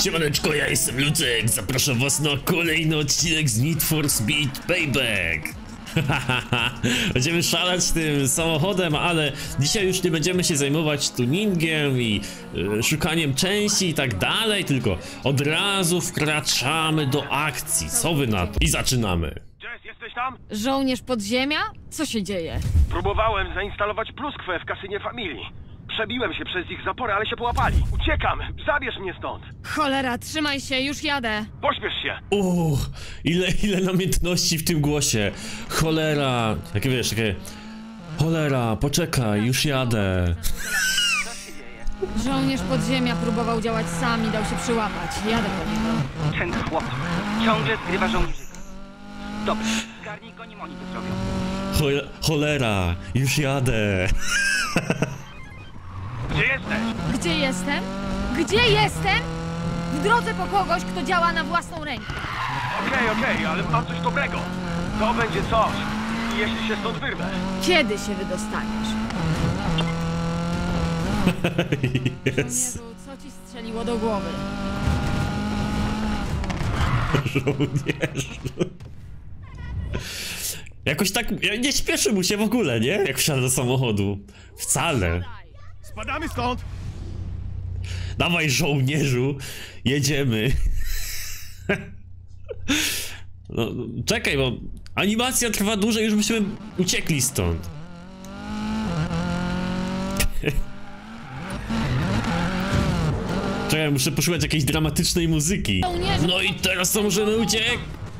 Siemaneczko, ja jestem Luczek, zapraszam was na kolejny odcinek z Need for Speed Payback. Będziemy szalać tym samochodem, ale dzisiaj już nie będziemy się zajmować tuningiem i szukaniem części i tak dalej, tylko od razu wkraczamy do akcji. Co wy na to? I zaczynamy. Jess, jesteś tam? Żołnierz podziemia? Co się dzieje? Próbowałem zainstalować pluskwę w kasynie Familii. Przebiłem się przez ich zaporę, ale się połapali. Uciekam! Zabierz mnie stąd! Cholera, trzymaj się, już jadę! Pośpiesz się! Ile namiętności w tym głosie! Cholera! Takie wiesz, takie... Cholera, poczekaj, już jadę! Żołnierz podziemia próbował działać sam i dał się przyłapać. Jadę po niego. Ten chłopak ciągle zgrywa żołnierzyka. Dobrze, zgarnij go, nim oni to zrobią. Cholera, już jadę! Gdzie jesteś? Gdzie jestem? Gdzie jestem? W drodze po kogoś, kto działa na własną rękę. Okej, ale mam coś dobrego. To będzie coś, jeśli się stąd wyrwę. Kiedy się wydostaniesz? Yes. Żołnierzu, co ci strzeliło do głowy? Żołnierzu... Jakoś tak... Nie śpieszy mu się w ogóle, nie? Jak wsiada do samochodu. Wcale. Spadamy stąd! Dawaj, żołnierzu, jedziemy. No, czekaj, bo animacja trwa dłużej, już byśmy uciekli stąd. Czekaj, muszę poszukać jakiejś dramatycznej muzyki. No i teraz to możemy uciec!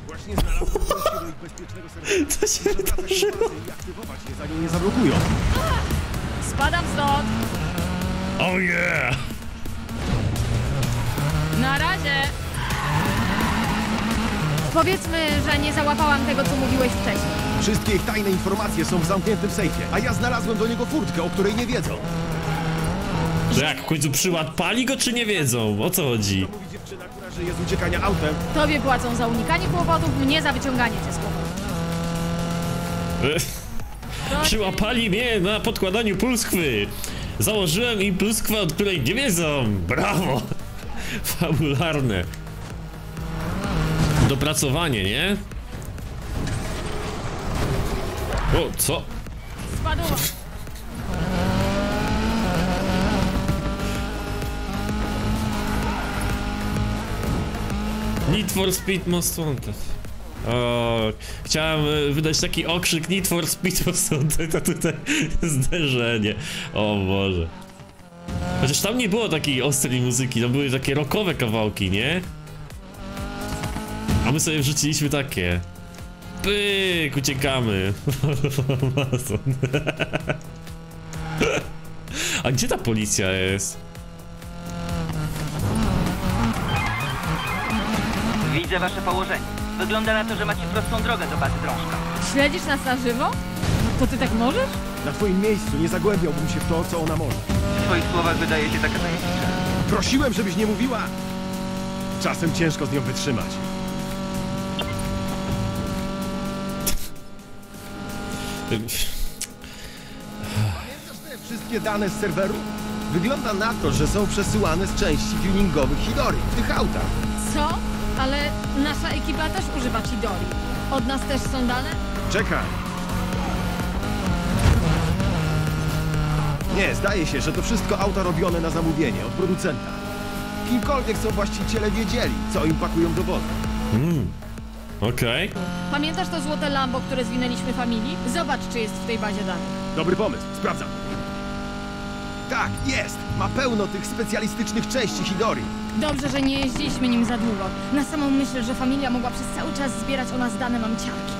Właśnie znalazłem bezpiecznego serwisu. Co się wydarzyło? Aktywować je, zanim nie zablokują. Spadam stąd! Oh yeah! Na razie! Powiedzmy, że nie załapałam tego, co mówiłeś wcześniej. Wszystkie ich tajne informacje są w zamkniętym sejfie, a ja znalazłem do niego furtkę, o której nie wiedzą. Że jak w końcu przyłapali go, czy nie wiedzą? O co chodzi? To mówi dziewczyna, która żyje z uciekania autem. Tobie płacą za unikanie kłopotów, mnie za wyciąganie cię z kłopotów. Przyłapali mnie na podkładaniu pluskwy. Założyłem im pluskwę, od której nie wiedzą. Brawo! Fabularne dopracowanie, nie? O, co? Spadło. Need for Speed Most Wanted. O, chciałem wydać taki okrzyk Need for Speed, bo są tutaj zderzenie. O Boże. Chociaż tam nie było takiej ostrej muzyki, tam były takie rockowe kawałki, nie? A my sobie wrzuciliśmy takie. Pyk, uciekamy. Amazon. A gdzie ta policja jest? Widzę wasze położenie. Wygląda na to, że macie prostą drogę do bazy drążka. Śledzisz nas na żywo? To ty tak możesz? Na twoim miejscu nie zagłębiałbym się w to, co ona może. W twoich słowach wydaje się taka tajemnicza. Prosiłem, żebyś nie mówiła! Czasem ciężko z nią wytrzymać. Pamiętasz te wszystkie dane z serweru? Wygląda na to, że są przesyłane z części tuningowych Hidory w tych autach. Co? Ale nasza ekipa też używa Chidori. Od nas też są dane? Czekaj. Nie, zdaje się, że to wszystko auta robione na zamówienie od producenta. Kimkolwiek są właściciele wiedzieli, co im pakują do wody. Okej. Pamiętasz to złote Lambo, które zwinęliśmy Familii? Zobacz, czy jest w tej bazie danych. Dobry pomysł, sprawdzam. Tak, jest! Ma pełno tych specjalistycznych części Chidori. Dobrze, że nie jeździliśmy nim za długo. Na samą myśl, że Familia mogła przez cały czas zbierać o nas dane, mam ciarki.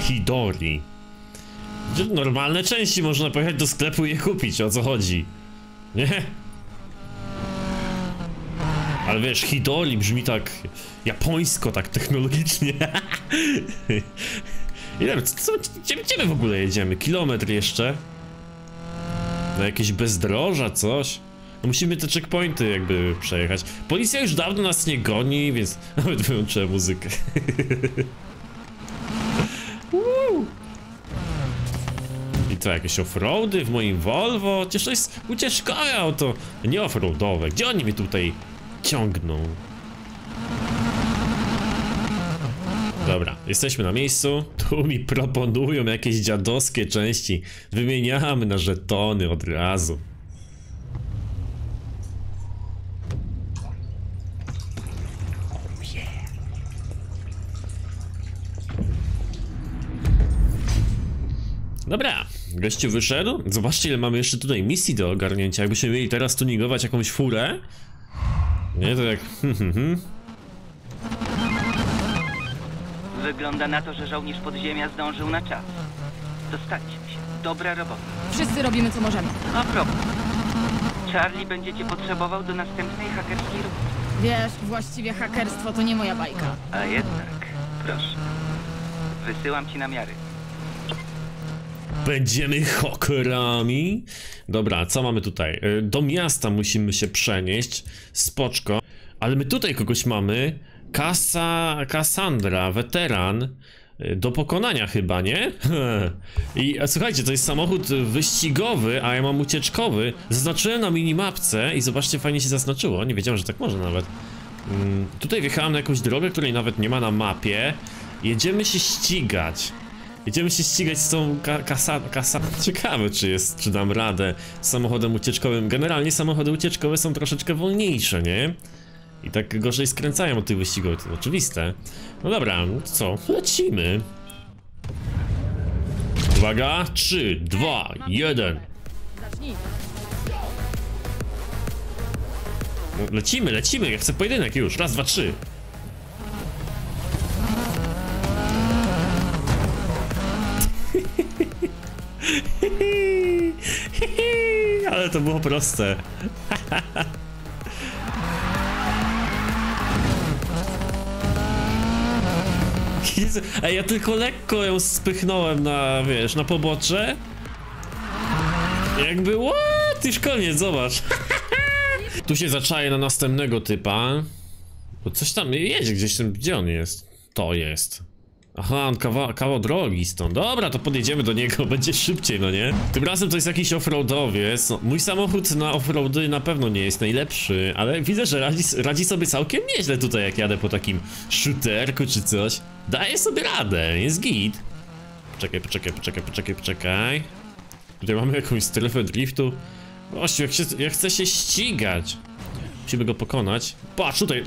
Chidori. Normalne części można pojechać do sklepu i je kupić, o co chodzi? Nie? Ale wiesz, Chidori brzmi tak japońsko, tak technologicznie. Ile? Gdzie my w ogóle jedziemy? Kilometr jeszcze? Na jakieś bezdroża, coś? No musimy te checkpointy jakby przejechać. Policja już dawno nas nie goni, więc nawet wyłączyłem muzykę. I co, jakieś offroady w moim Volvo? Przecież to jest ucieczkowe auto, nie offroadowe. Gdzie oni mnie tutaj ciągną? Dobra, jesteśmy na miejscu. Tu mi proponują jakieś dziadowskie części. Wymieniamy na żetony od razu. Dobra, gościu wyszedł. Zobaczcie, ile mamy jeszcze tutaj misji do ogarnięcia. Jakbyśmy mieli teraz tuningować jakąś furę. Nie, to jak... Wygląda na to, że żołnierz podziemia zdążył na czas. Dostaliśmy się. Dobra robota. Wszyscy robimy, co możemy. A propos. Charlie będzie cię potrzebował do następnej hakerskiej rury. Wiesz, właściwie hakerstwo to nie moja bajka. A jednak, proszę. Wysyłam ci namiary. Będziemy hakerami? Dobra, co mamy tutaj? Do miasta musimy się przenieść. Spoczko. Ale my tutaj kogoś mamy. Kassandra, weteran. Do pokonania chyba, nie? I słuchajcie, to jest samochód wyścigowy, a ja mam ucieczkowy. Zaznaczyłem na minimapce i zobaczcie, fajnie się zaznaczyło. Nie wiedziałem, że tak może nawet. Tutaj wjechałem na jakąś drogę, której nawet nie ma na mapie. Jedziemy się ścigać. Jedziemy się ścigać z tą Ciekawe, czy dam radę z samochodem ucieczkowym. Generalnie samochody ucieczkowe są troszeczkę wolniejsze, nie? I tak gorzej skręcają od tych wyścigów, to oczywiste. No dobra, no co? Lecimy. Uwaga, 3, 2, 1. Lecimy, lecimy, ja chcę pojedynek już. Raz, dwa, trzy. Ale to było proste. Jezu, ej, ja tylko lekko ją spychnąłem na, wiesz, na pobocze. Jakby, what? Już koniec, zobacz. Tu się zaczaję na następnego typa. Bo coś tam jedzie gdzieś tam, gdzie on jest? To jest. Aha, on kawał drogi stąd. Dobra, to podjedziemy do niego, będzie szybciej, no nie? Tym razem to jest jakiś offroadowiec. No, mój samochód na offroady na pewno nie jest najlepszy, ale widzę, że radzi sobie całkiem nieźle tutaj, jak jadę po takim shooterku czy coś. Daje sobie radę, jest git. Poczekaj. Tutaj mamy jakąś strefę driftu. Ościu, jak chce się ścigać. Musimy go pokonać. Patrz tutaj!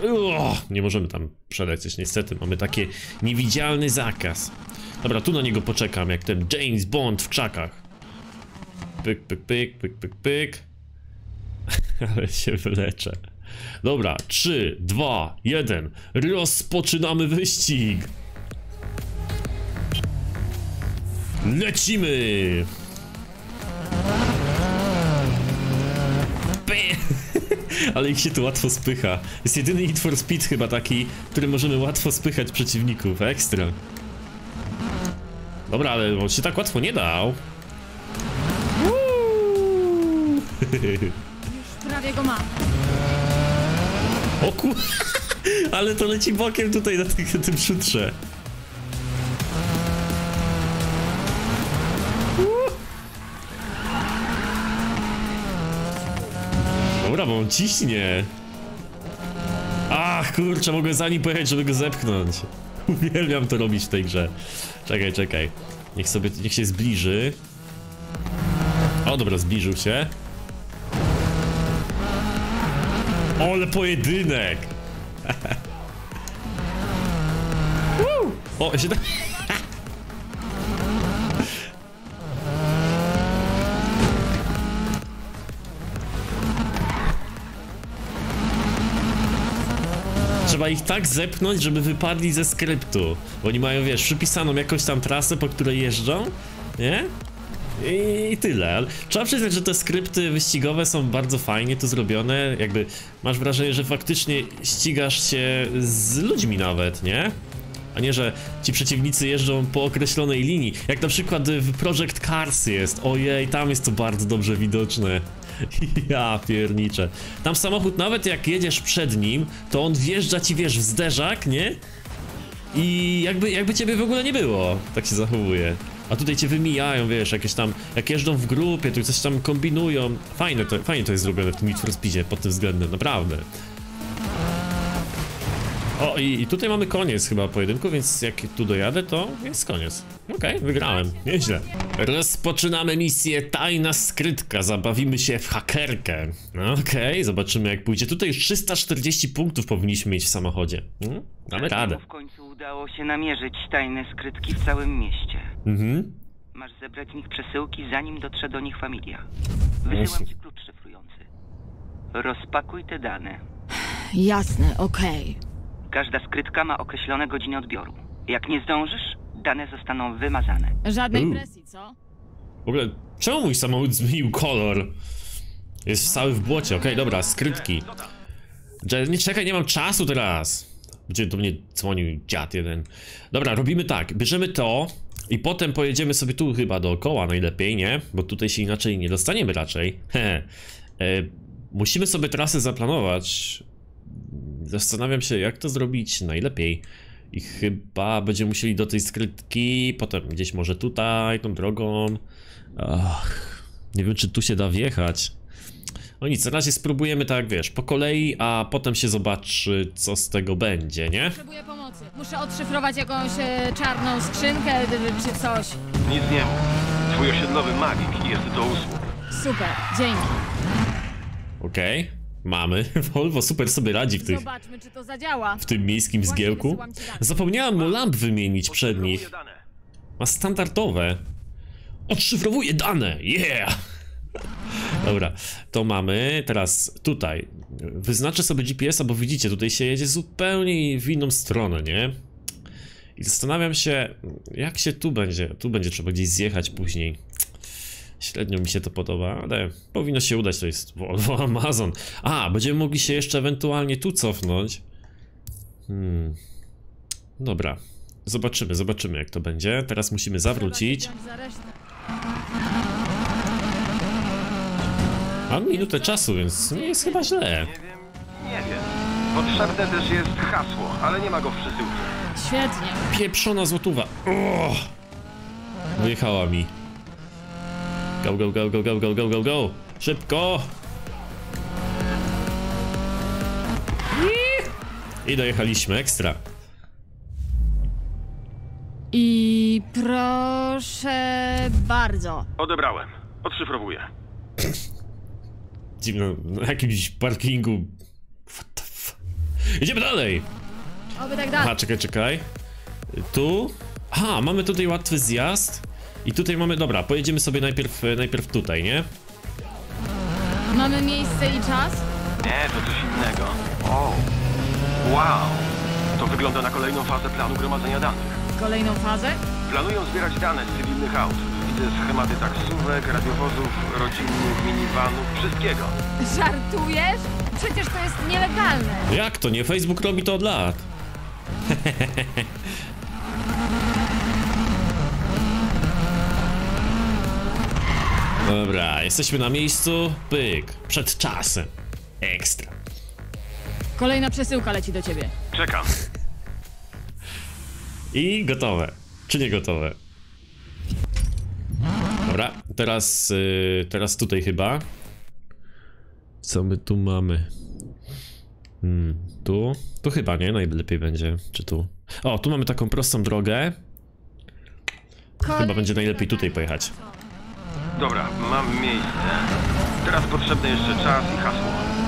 Nie możemy tam przelecieć, niestety. Mamy taki niewidzialny zakaz. Dobra, tu na niego poczekam, jak ten James Bond w krzakach. Pyk. Ale się wyleczę. Dobra, 3, 2, 1. Rozpoczynamy wyścig! Lecimy! Ale ich się tu łatwo spycha. Jest jedyny Need for Speed chyba taki, który możemy łatwo spychać przeciwników. Ekstra. Dobra, ale on się tak łatwo nie dał. Już prawie go mam. O kur... Ale to leci bokiem tutaj na tym szutrze. Dobra, bo on ciśnie. Ach, kurczę, mogę za nim pojechać, żeby go zepchnąć. Uwielbiam to robić w tej grze. Czekaj. Niech się zbliży. O, dobra, zbliżył się. O, ale pojedynek! O, się da... Trzeba ich tak zepchnąć, żeby wypadli ze skryptu. Bo oni mają, wiesz, przypisaną jakąś tam trasę, po której jeżdżą, nie? I tyle. Trzeba przyznać, że te skrypty wyścigowe są bardzo fajnie tu zrobione. Jakby masz wrażenie, że faktycznie ścigasz się z ludźmi nawet, nie? A nie, że ci przeciwnicy jeżdżą po określonej linii. Jak na przykład w Project Cars jest. Ojej, tam jest to bardzo dobrze widoczne. Ja pierniczę. Tam samochód, nawet jak jedziesz przed nim, to on wjeżdża ci, wiesz, w zderzak, nie? I jakby ciebie w ogóle nie było. Tak się zachowuje. A tutaj cię wymijają, wiesz, jakieś tam, jak jeżdżą w grupie, tu coś tam kombinują. Fajnie to jest zrobione w tym Need for Speedzie pod tym względem, naprawdę. O, i tutaj mamy koniec chyba pojedynku, więc jak tu dojadę, to jest koniec. Okej, wygrałem, nieźle. Rozpoczynamy misję Tajna Skrytka, zabawimy się w hakerkę. Okej, zobaczymy jak pójdzie. Tutaj już 340 punktów powinniśmy mieć w samochodzie. Damy radę. W końcu udało się namierzyć tajne skrytki w całym mieście. Masz zebrać z nich przesyłki, zanim dotrze do nich familia. Wysyłam ci klucz szyfrujący. Rozpakuj te dane. Jasne, okej. Każda skrytka ma określone godziny odbioru. Jak nie zdążysz, dane zostaną wymazane. Żadnej presji, co? W ogóle, czemu mój samochód zmienił kolor? Jest cały w błocie, okej, dobra, skrytki. Nie czekaj, nie mam czasu teraz. Gdzie do mnie dzwonił dziad jeden. Dobra, robimy tak, bierzemy to i potem pojedziemy sobie tu chyba dookoła najlepiej, nie? Bo tutaj się inaczej nie dostaniemy raczej. Musimy sobie trasę zaplanować. Zastanawiam się, jak to zrobić najlepiej. I chyba będziemy musieli do tej skrytki, potem gdzieś może tutaj, tą drogą. Ach, nie wiem, czy tu się da wjechać. No nic, na razie spróbujemy tak, wiesz, po kolei, a potem się zobaczy, co z tego będzie, nie? Potrzebuję pomocy. Muszę odszyfrować jakąś czarną skrzynkę czy coś. Nic nie ma. Twój osiedlowy magik jest do usług. Super, dzięki. Okej. Mamy. Volvo super sobie radzi w tych... Zobaczmy, czy to zadziała. W tym miejskim zgiełku. Zapomniałem mu lamp wymienić przednich. Ma standardowe. Odszyfrowuje dane! Yeah! Dobra, to mamy. Teraz tutaj. Wyznaczę sobie GPS-a, bo widzicie, tutaj się jedzie zupełnie w inną stronę, nie? I zastanawiam się, jak się tu będzie. Tu będzie trzeba gdzieś zjechać później. Średnio mi się to podoba, ale powinno się udać, to jest Volvo, Amazon. A, będziemy mogli się jeszcze ewentualnie tu cofnąć. Dobra, zobaczymy jak to będzie. Teraz musimy zawrócić. Mam minutę czasu, więc nie jest chyba źle. Nie wiem. Potrzebne też jest hasło, ale nie ma go w przesyłce. Świetnie. Pieprzona złotówa. Wyjechała mi. Go, go, go. Szybko! I dojechaliśmy, ekstra. I proszę bardzo. Odebrałem, odszyfrowuję. Dziwno, na jakimś parkingu. What the f... Idziemy dalej! Oby tak dalej. Aha, czekaj. Tu? Aha, mamy tutaj łatwy zjazd. I tutaj mamy, dobra, pojedziemy sobie najpierw tutaj, nie? Mamy miejsce i czas? Nie, to coś innego. O, wow! To wygląda na kolejną fazę planu gromadzenia danych. Kolejną fazę? Planują zbierać dane z cywilnych aut. Widzę schematy taksówek, radiowozów, rodzinnych, minivanów, wszystkiego. Żartujesz? Przecież to jest nielegalne. Jak to nie? Facebook robi to od lat. Dobra, jesteśmy na miejscu, pyk, przed czasem, ekstra. Kolejna przesyłka leci do ciebie. Czekam. I gotowe, czy nie gotowe? Dobra, teraz tutaj chyba. Co my tu mamy? Tu chyba, nie? Najlepiej będzie, czy tu? O, tu mamy taką prostą drogę. Chyba będzie najlepiej tutaj pojechać. Dobra, mam miejsce. Teraz potrzebny jeszcze czas i hasło.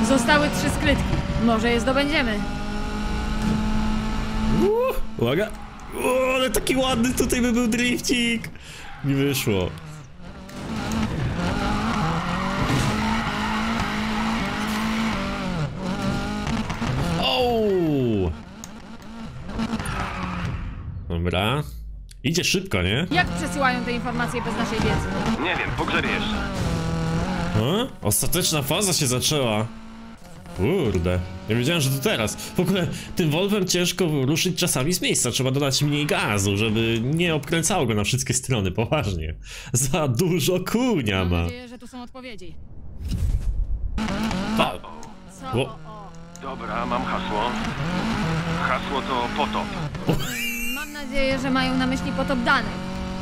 Zostały 3 skrytki. Może je zdobędziemy. Uwaga! Ale taki ładny tutaj by był drifcik! Nie wyszło. Dobra. Idzie szybko, nie? Jak przesyłają te informacje bez naszej wiedzy? Nie wiem, pogrzebie jeszcze. Ostateczna faza się zaczęła. Kurde, nie wiedziałem, że to teraz. W ogóle tym Volvem ciężko ruszyć czasami z miejsca. Trzeba dodać mniej gazu, żeby nie obkręcało go na wszystkie strony, poważnie. Za dużo kunia ma. Mam nadzieję, że tu są odpowiedzi. Dobra, mam hasło. Hasło to potop. Mam nadzieję, że mają na myśli potop danych.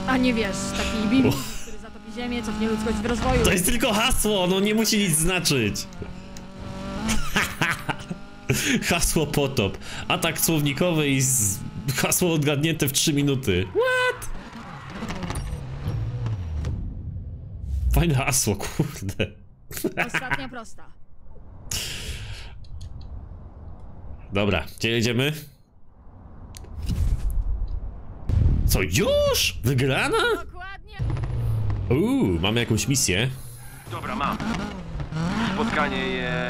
A nie wiesz, taki bim, który zatopi ziemię, cofnie ludzkość w rozwoju. To jest tylko hasło, no nie musi nic znaczyć. Hasło potop. Atak słownikowy i hasło odgadnięte w 3 minuty. What? Fajne hasło, kurde. Ostatnia prosta. Dobra, gdzie jedziemy? Co, już? Wygrana? Dokładnie. Mamy jakąś misję. Dobra, mam. Spotkanie jest...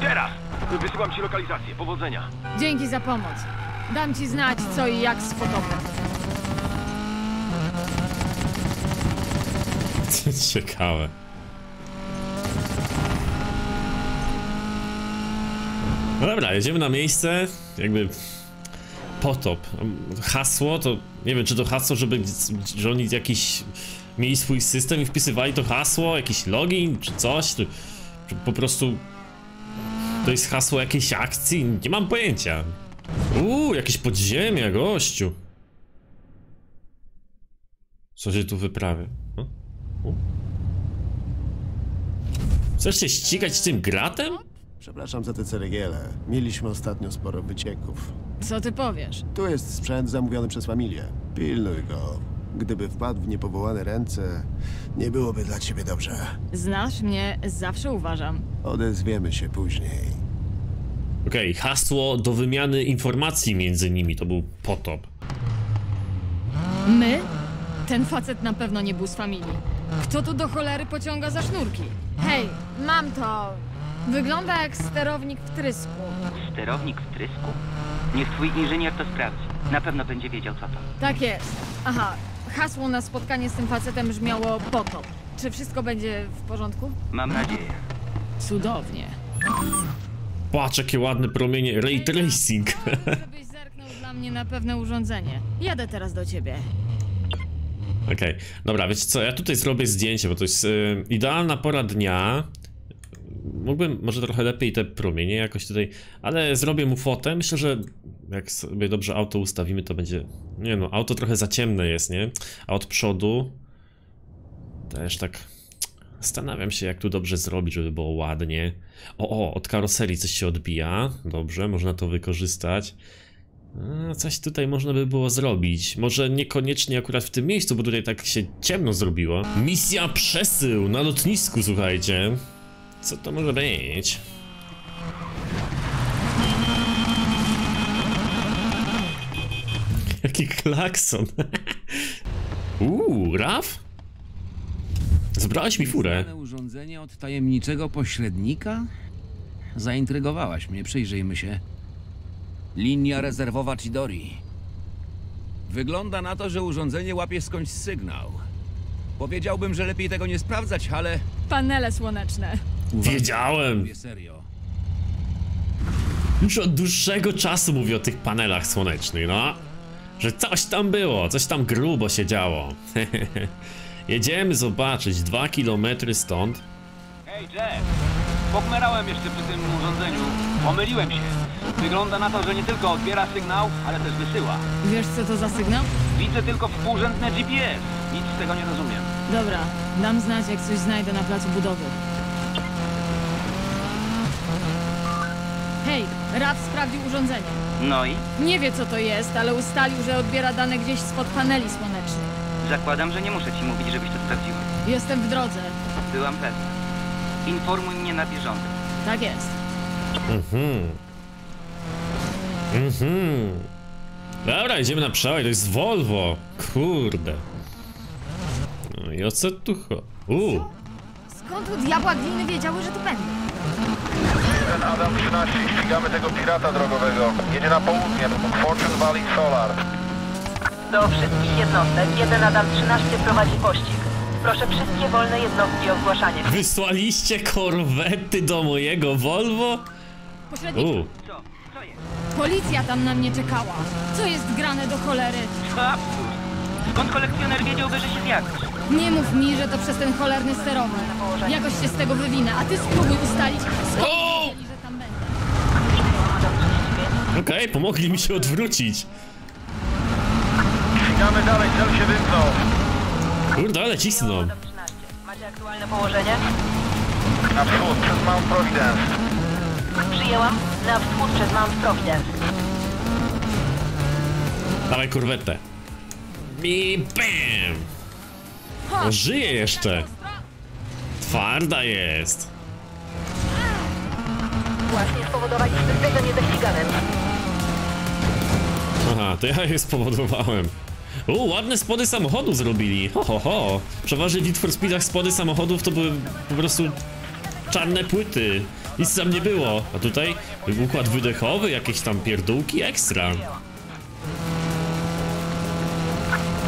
teraz! Wysyłam ci lokalizację. Powodzenia. Dzięki za pomoc. Dam ci znać, co i jak z fotografem. Ciekawe. No dobra, jedziemy na miejsce. Jakby... potop. Hasło to... nie wiem, czy to hasło, że oni jakiś... mieli swój system i wpisywali to hasło, jakiś login, czy coś, czy po prostu... to jest hasło jakiejś akcji? Nie mam pojęcia. Jakieś podziemia, gościu. Co się tu wyprawia? Chcesz się ścigać z tym gratem? Przepraszam za te ceregiele. Mieliśmy ostatnio sporo wycieków. Co ty powiesz? Tu jest sprzęt zamówiony przez Familię. Pilnuj go. Gdyby wpadł w niepowołane ręce, nie byłoby dla ciebie dobrze. Znasz mnie, zawsze uważam. Odezwiemy się później. Okej, hasło do wymiany informacji między nimi. To był potop. My? Ten facet na pewno nie był z Familii. Kto tu do cholery pociąga za sznurki? Hej, mam to. Wygląda jak sterownik w trysku. Sterownik w trysku? Niech twój inżynier to sprawdzi. Na pewno będzie wiedział, co to. Tak jest. Aha, hasło na spotkanie z tym facetem brzmiało potop. Czy wszystko będzie w porządku? Mam nadzieję. Cudownie. Patrz, jakie ładne promienie. Ray tracing. Chciałbym, żebyś zerknął dla mnie na pewne urządzenie. Jadę teraz do ciebie. Okej, dobra, wiecie co, ja tutaj zrobię zdjęcie, bo to jest idealna pora dnia. Mógłbym może trochę lepiej te promienie jakoś tutaj, ale zrobię mu fotę. Myślę, że jak sobie dobrze auto ustawimy, to będzie... nie no, auto trochę za ciemne jest, nie? A od przodu też tak zastanawiam się, jak tu dobrze zrobić, żeby było ładnie. Od karoserii coś się odbija. Dobrze, można to wykorzystać. Coś tutaj można by było zrobić. Może niekoniecznie akurat w tym miejscu, bo tutaj tak się ciemno zrobiło. Misja przesył na lotnisku, słuchajcie. Co to może być? Jaki klakson. Raf? Zabrałaś mi furę. Urządzenie od tajemniczego pośrednika? Zaintrygowałaś mnie, przyjrzyjmy się. Linia rezerwowa Chidori. Wygląda na to, że urządzenie łapie skądś sygnał. Powiedziałbym, że lepiej tego nie sprawdzać, ale... panele słoneczne. Wiedziałem! Mówię serio. Już od dłuższego czasu mówię o tych panelach słonecznych, no. Że coś tam było, coś tam grubo się działo. Jedziemy zobaczyć 2 kilometry stąd. Hej, Jess! Pokmerałem jeszcze przy tym urządzeniu. Pomyliłem się. Wygląda na to, że nie tylko odbiera sygnał, ale też wysyła. Wiesz, co to za sygnał? Widzę tylko współrzędne GPS. Nic z tego nie rozumiem. Dobra, dam znać, jak coś znajdę na placu budowy. Hej, Raf sprawdził urządzenie. No i? Nie wie, co to jest, ale ustalił, że odbiera dane gdzieś spod paneli słonecznych. Zakładam, że nie muszę ci mówić, żebyś to sprawdziła. Jestem w drodze. Byłam pewna. Informuj mnie na bieżąco. Tak jest. Dobra, idziemy na przełaj, to jest Volvo. Kurde. No i o co tu chodzi? Skąd u diabła gliny wiedziały, że tu będę? Ten Adam 13, ścigamy tego pirata drogowego. Jedzie na południe, Fortune Valley Solar. Do wszystkich jednostek, jeden Adam 13 prowadzi pościg. Proszę wszystkie wolne jednostki o zgłaszanie. Wysłaliście korwety do mojego Volvo? Pośredniczy. Co jest? Policja tam na mnie czekała. Co jest grane do cholery? Absurd. Skąd kolekcjoner wiedziałby, że się zjawisz? Nie mów mi, że to przez ten cholerny sterownik. Jakoś się z tego wywinę, a ty spróbuj ustalić, skąd wiedzieli, że tam będę. Okej, pomogli mi się odwrócić. Uciekamy dalej, cel się wymknął. Kurde, ale cisną. Macie aktualne położenie? Na wschód przez Mount Providence. Przyjęłam. Na wschód przez Mount Providence. Dawaj kurwetę. I bam! No, żyje jeszcze. Twarda jest. Właśnie spowodowaliśmy tego niedościganym. Aha, to ja je spowodowałem. Ładne spody samochodu zrobili. Ho, ho, ho. Przeważnie w Need for Speedach spody samochodów to były po prostu czarne płyty. Nic tam nie było. A tutaj układ wydechowy, jakieś tam pierdółki ekstra.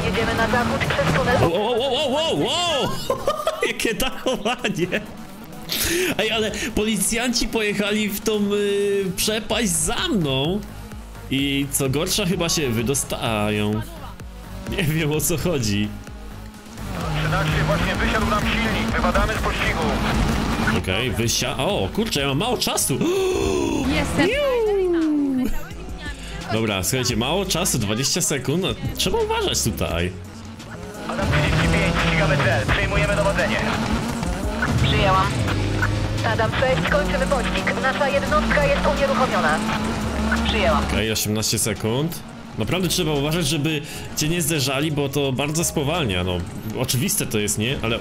Jedziemy na zachód przez tunel. Wow! Jakie dachowanie! Ej, ale policjanci pojechali w tą przepaść za mną. I co gorsza chyba się wydostają. Nie wiem o co chodzi. 13 właśnie wysiadł nam silnik, wybadamy z pościgu. Okej, O kurczę, ja mam mało czasu. Jestem. Dobra, słuchajcie, mało czasu, 20 sekund. Trzeba uważać tutaj. Adam 35, ścigamy cel, przejmujemy dowodzenie. Przyjęłam. Adam 6, kończymy pościg. Nasza jednostka jest unieruchomiona. Przyjęłam. Okej, 18 sekund. Naprawdę trzeba uważać, żeby cię nie zderzali, bo to bardzo spowalnia, no. Oczywiste to jest, nie? Ale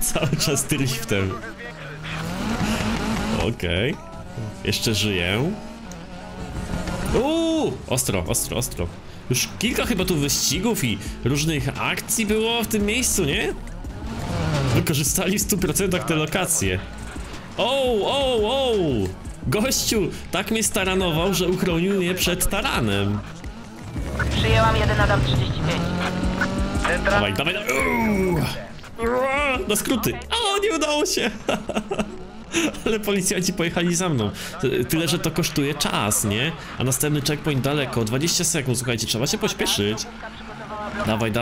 cały czas driftem. Okej. Jeszcze żyję. Ostro. Już kilka chyba tu wyścigów i różnych akcji było w tym miejscu, nie? Wykorzystali w 100% te lokacje. Gościu, tak mnie staranował, że uchronił mnie przed taranem. Przyjęłam 1 Adam 35. Dawaj. Na skróty. Nie udało się. Ale policjanci pojechali za mną. Tyle, że to kosztuje czas, nie? A następny checkpoint daleko. 20 sekund, słuchajcie, trzeba się pośpieszyć. Dawaj.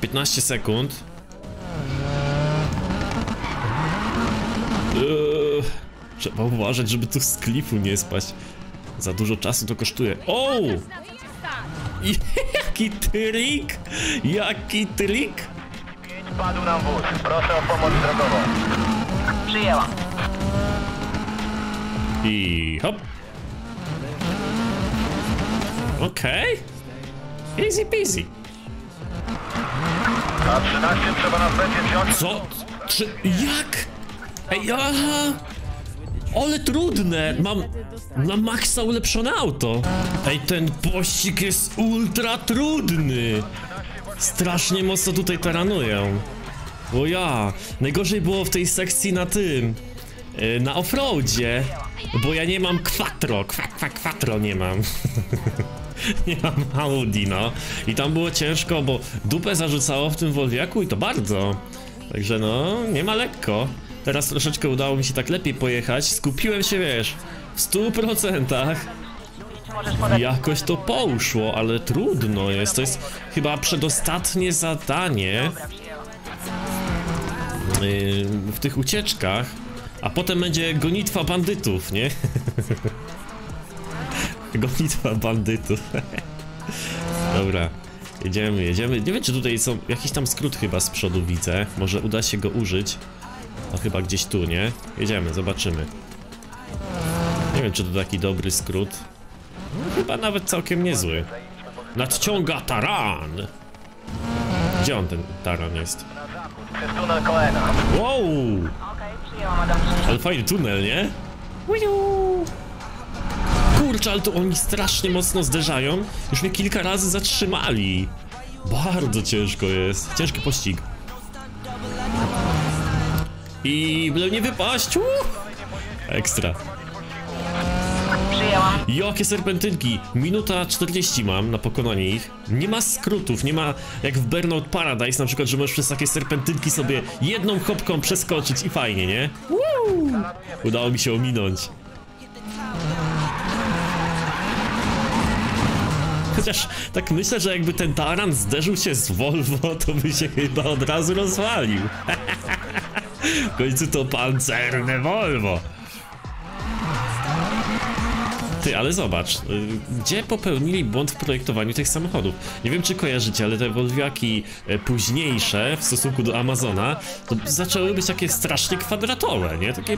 15 sekund. Trzeba uważać, żeby tu z klifu nie spaść. Za dużo czasu to kosztuje. Jaki trik! Padł nam wóz. Proszę o pomoc drogową. Przyjęłam. I hop. Okej. Easy peasy. A 13 trzeba nas będzie wziąć. Co? Jak? Ej, aha. Ale trudne. Mam na maksa ulepszone auto. Ej, ten pościg jest ultra trudny. Strasznie mocno tutaj taranuję. Najgorzej było w tej sekcji na tym, na offroadzie, bo ja nie mam quattro. Quattro nie mam. Nie mam Audi, no. I tam było ciężko, bo dupę zarzucało w tym Volviaku i to bardzo. Także no, nie ma lekko. Teraz troszeczkę udało mi się tak lepiej pojechać. Skupiłem się, wiesz, w 100%. Jakoś to poszło, ale trudno jest. To jest chyba przedostatnie zadanie w tych ucieczkach. A potem będzie gonitwa bandytów, nie? Gonitwa bandytów. Dobra, jedziemy. Nie wiem, czy tutaj są... Jakiś tam skrót chyba z przodu widzę. Może uda się go użyć. O, chyba gdzieś tu, nie? Jedziemy, zobaczymy. Nie wiem, czy to taki dobry skrót. Chyba nawet całkiem niezły. Nadciąga taran! Gdzie on ten taran jest? Przez tunel Koena. Ale fajny tunel, nie? Kurczę, ale tu oni strasznie mocno zderzają. Już mnie kilka razy zatrzymali. Bardzo ciężko jest. Ciężki pościg. I byle nie wypaść. Ekstra. Jakie serpentynki! Minuta 40 mam na pokonanie ich. Nie ma skrótów, nie ma jak w Burnout Paradise na przykład, że możesz przez takie serpentynki sobie jedną hopką przeskoczyć i fajnie, nie? Udało mi się ominąć. Chociaż tak myślę, że jakby ten taran zderzył się z Volvo, to by się chyba od razu rozwalił. W końcu to pancerne Volvo. Ty, ale zobacz, gdzie popełnili błąd w projektowaniu tych samochodów? Nie wiem, czy kojarzycie, ale te Volviaki późniejsze w stosunku do Amazona to zaczęły być takie strasznie kwadratowe, nie? Takie,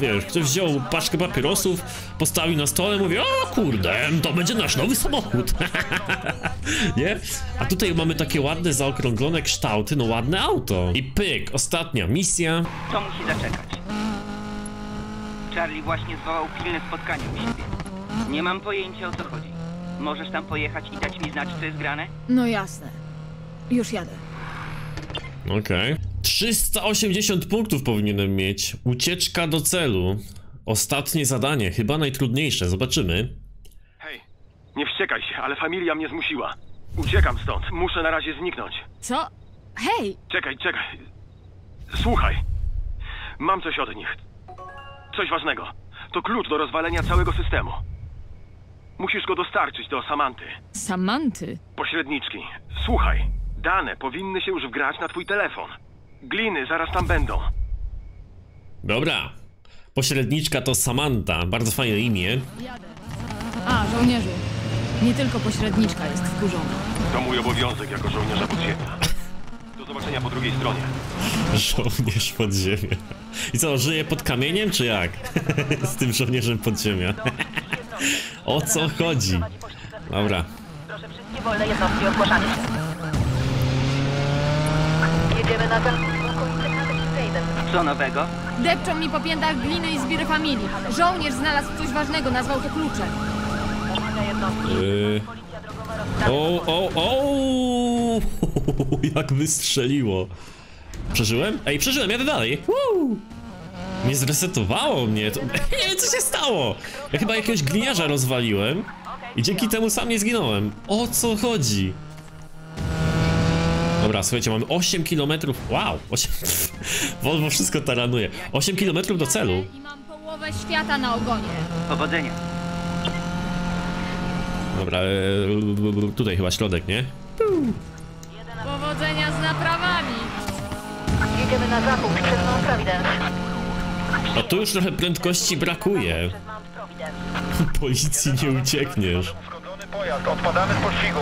wiesz, ktoś wziął paczkę papierosów, postawił na stole, mówi: o kurde, to będzie nasz nowy samochód. Nie? A tutaj mamy takie ładne, zaokrąglone kształty, no ładne auto. I pyk, ostatnia misja. To musi zaczekać. Charlie właśnie zwołał pilne spotkanie u siebie. Nie mam pojęcia, o co chodzi. Możesz tam pojechać i dać mi znać, co jest grane? No jasne. Już jadę. Okej. 380 punktów powinienem mieć. Ucieczka do celu. Ostatnie zadanie, chyba najtrudniejsze. Zobaczymy. Hej, nie wściekaj się, ale Familia mnie zmusiła. Uciekam stąd. Muszę na razie zniknąć. Co? Hej! Czekaj, czekaj. Słuchaj. Mam coś od nich. Coś ważnego. To klucz do rozwalenia całego systemu. Musisz go dostarczyć do Samanthy. Samanthy? Pośredniczki. Słuchaj. Dane powinny się już wgrać na twój telefon. Gliny zaraz tam będą. Dobra. Pośredniczka to Samantha. Bardzo fajne imię. A, żołnierzu. Nie tylko pośredniczka jest wkurzona. To mój obowiązek jako żołnierza podziemia. Do zobaczenia po drugiej stronie. Żołnierz podziemia. I co, żyje pod kamieniem, czy jak? Z tym żołnierzem podziemia. O co chodzi? Dobra. Proszę wszystkie wolne jednostki ogłaszamy się. Jedziemy na ten koniec. Co nowego? Depczą mi po piętach gliny i zbiry Familii. Żołnierz znalazł coś ważnego, nazwał to kluczem. O! Jak wystrzeliło. Przeżyłem? Ej, przeżyłem, jadę dalej. Woo! Nie zresetowało mnie. To... Nie wiem, co się stało. Ja chyba jakiegoś gliniarza rozwaliłem i dzięki temu sam nie zginąłem. O co chodzi? Dobra, słuchajcie, mamy 8 km. Wow, 8... Volvo wszystko taranuje. 8 km do celu. I mam połowę świata na ogonie. Powodzenia. Dobra, tutaj chyba środek, nie? Powodzenia z naprawami. Jedziemy na zachód przez Mount Providence. No tu już trochę prędkości brakuje. Policji nie uciekniesz. Odpadamy z pościgu.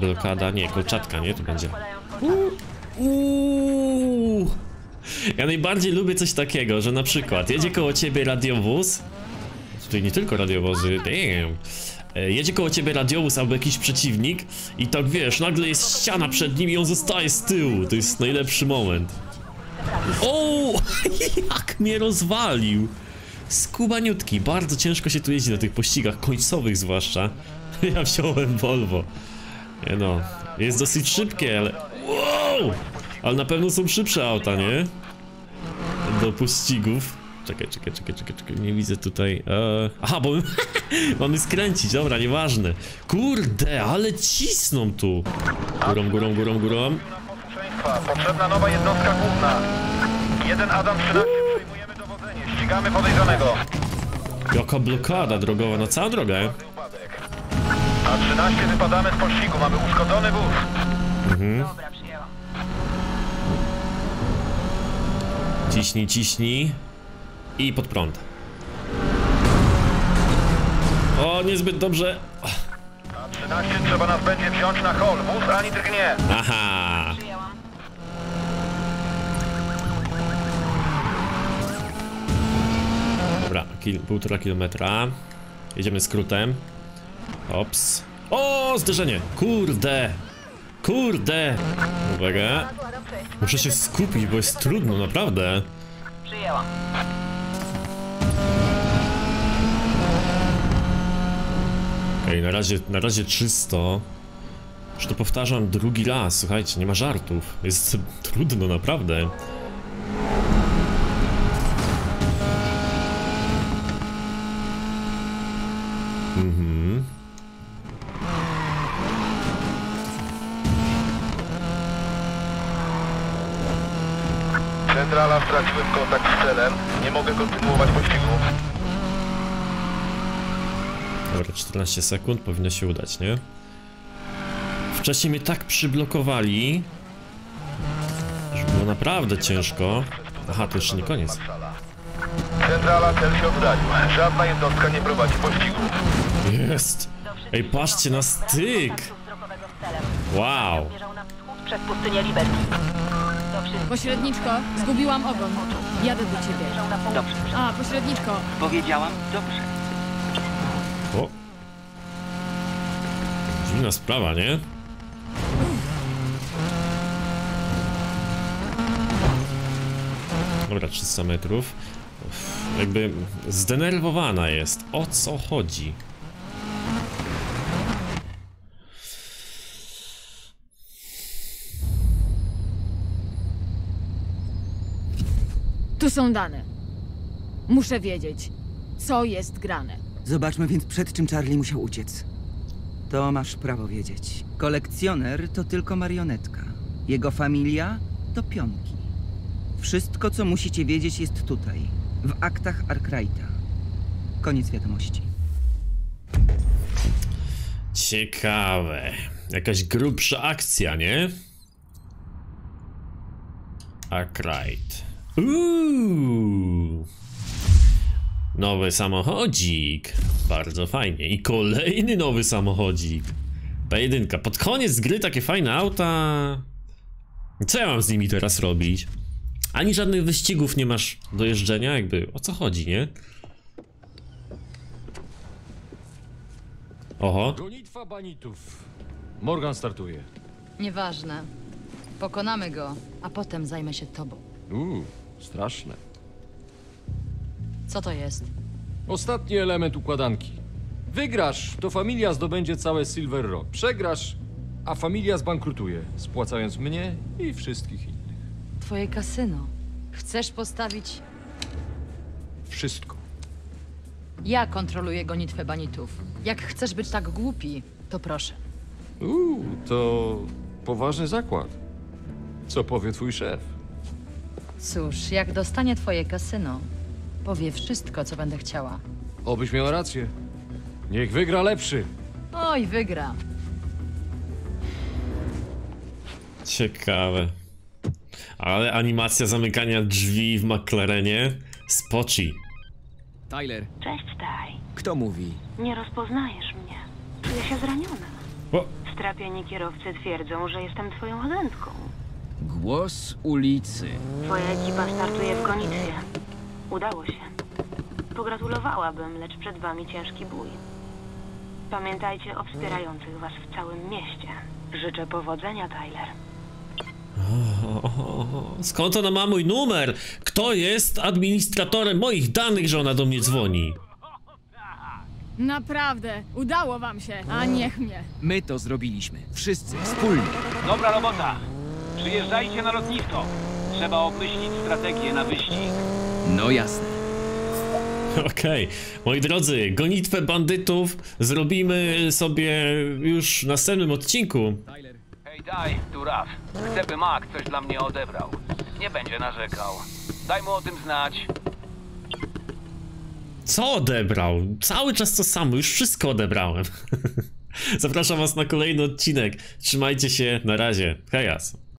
Blokada, nie, kolczatka, nie? Tu będzie. Ja najbardziej lubię coś takiego, że na przykład jedzie koło ciebie radiowóz. Tutaj nie tylko radiowozy, damn. Jedzie koło ciebie radiowóz albo jakiś przeciwnik i tak, wiesz, nagle jest ściana przed nim i on zostaje z tyłu. To jest najlepszy moment. O, jak mnie rozwalił. Skubaniutki, bardzo ciężko się tu jeździ na tych pościgach, końcowych zwłaszcza. Ja wziąłem Volvo. No, jest dosyć szybkie, ale... Wow! Ale na pewno są szybsze auta, nie? Do pościgów. Czekaj, nie widzę tutaj. Aha, bo mamy skręcić, dobra, nieważne. Kurde, ale cisną tu. Górą. Potrzebna nowa jednostka główna. Jeden Adam 13, przejmujemy dowodzenie, ścigamy podejrzanego. Jaka blokada drogowa na całą drogę. A 13 wypadamy z pościgu, mamy uszkodzony wóz. Dobra, przyjęłam. Ciśnij. I pod prąd. O, niezbyt dobrze. A 13 trzeba nas będzie wziąć na hol. Wóz ani drgnie. Aha. Dobra, 1,5 kilometra. Jedziemy skrótem. Ops. O, zderzenie. Kurde. Uwaga. Muszę się skupić, bo jest trudno, naprawdę. Przyjęłam. Ej, na razie 300. Już to powtarzam drugi raz, słuchajcie, nie ma żartów. Jest trudno, naprawdę. Centrala, straciłem kontakt z celem. Nie mogę kontynuować pościgu. Dobra, 14 sekund, powinno się udać, nie? Wcześniej mnie tak przyblokowali, że było naprawdę ciężko. Aha, to jeszcze nie koniec. Centrala, cel się oddalił. Żadna jednostka nie prowadzi pościgu. Jest! Ej, patrzcie na styk! Wow! Przez pustynię Liberty. Pośredniczko, zgubiłam ogon. Jadę do ciebie. Dobrze. A, pośredniczko. Powiedziałam, dobrze. O! Dziwna sprawa, nie? Dobra, 300 metrów. Uf, jakby zdenerwowana jest. O co chodzi? Tu są dane. Muszę wiedzieć, co jest grane. Zobaczmy więc, przed czym Charlie musiał uciec. To masz prawo wiedzieć. Kolekcjoner to tylko marionetka. Jego familia to pionki. Wszystko, co musicie wiedzieć, jest tutaj. W aktach Arkwrighta. Koniec wiadomości. Ciekawe. Jakaś grubsza akcja, nie? Arkwright. Uuuu. Nowy samochodzik. Bardzo fajnie. I kolejny nowy samochodzik. P1. Pod koniec gry takie fajne auta. Co ja mam z nimi teraz robić? Ani żadnych wyścigów nie masz do jeżdżenia, jakby, o co chodzi, nie? Oho. Gonitwa banitów. Morgan startuje. Nieważne. Pokonamy go, a potem zajmę się tobą. Straszne. Co to jest? Ostatni element układanki. Wygrasz, to Familia zdobędzie całe Silver Rock. Przegrasz, a Familia zbankrutuje, spłacając mnie i wszystkich innych. Twoje kasyno. Chcesz postawić... wszystko. Ja kontroluję gonitwę banitów. Jak chcesz być tak głupi, to proszę. To... poważny zakład. Co powie twój szef? Cóż, jak dostanie twoje kasyno, powie wszystko, co będę chciała. Obyś miała rację. Niech wygra lepszy. Oj, wygra. Ciekawe. Ale animacja zamykania drzwi w McLarenie spoczy. Tyler. Cześć, Taj. Kto mówi? Nie rozpoznajesz mnie. Czuję się zraniona. Strapieni kierowcy twierdzą, że jestem twoją agentką. Głos ulicy. Twoja ekipa startuje w gonitwie. Udało się. Pogratulowałabym, lecz przed wami ciężki bój. Pamiętajcie o wspierających was w całym mieście. Życzę powodzenia, Tyler. Skąd ona ma mój numer? Kto jest administratorem moich danych, że ona do mnie dzwoni? Naprawdę, udało wam się, a niech mnie. My to zrobiliśmy, wszyscy, wspólnie. Dobra robota, przyjeżdżajcie na lotnisko. Trzeba obmyślić strategię na wyścig. No jasne. Okej, moi drodzy, gonitwę bandytów zrobimy sobie już w następnym odcinku. Daj, tu Raf. Chcę, by Mac coś dla mnie odebrał. Nie będzie narzekał. Daj mu o tym znać. Co odebrał? Cały czas to samo, już wszystko odebrałem. Zapraszam was na kolejny odcinek. Trzymajcie się, na razie. Hejas.